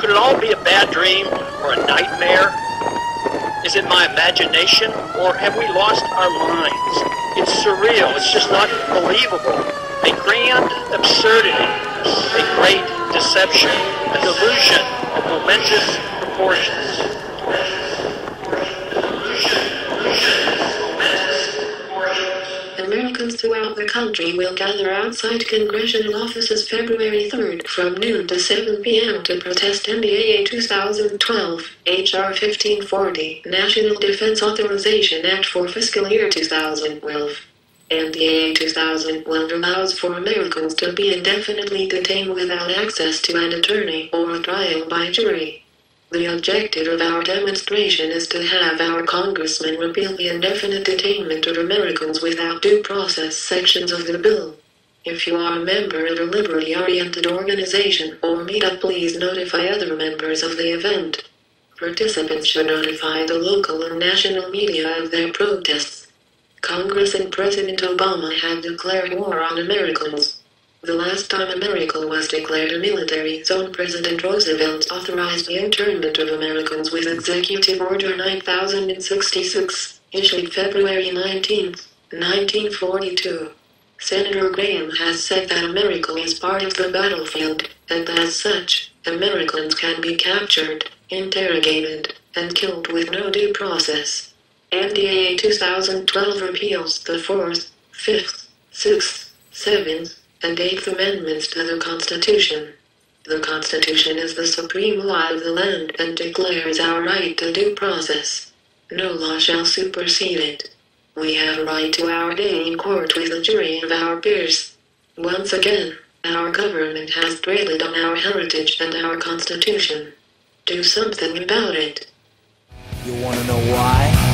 Could it all be a bad dream or a nightmare? Is it my imagination, or have we lost our minds? It's surreal. It's just not believable. A grand absurdity, a great deception, a delusion of momentous proportions. Americans throughout the country will gather outside congressional offices February 3rd from noon to 7 p.m. to protest NDAA 2012, H.R. 1540, National Defense Authorization Act for Fiscal Year 2012. NDAA 2012 allows for Americans to be indefinitely detained without access to an attorney or a trial by jury. The objective of our demonstration is to have our congressmen repeal the indefinite detainment of Americans without due process sections of the bill. If you are a member of a liberty-oriented organization or meetup, please notify other members of the event. Participants should notify the local and national media of their protests. Congress and President Obama have declared war on Americans. The last time America was declared a military zone, President Roosevelt authorized the internment of Americans with Executive Order 9066, issued February 19, 1942. Senator Graham has said that America is part of the battlefield, and as such, Americans can be captured, interrogated, and killed with no due process. NDAA 2012 repeals the 4th, 5th, 6th, 7th, and 8th Amendments to the Constitution. The Constitution is the supreme law of the land and declares our right to due process. No law shall supersede it. We have a right to our day in court with a jury of our peers. Once again, our government has traded on our heritage and our Constitution. Do something about it. You want to know why?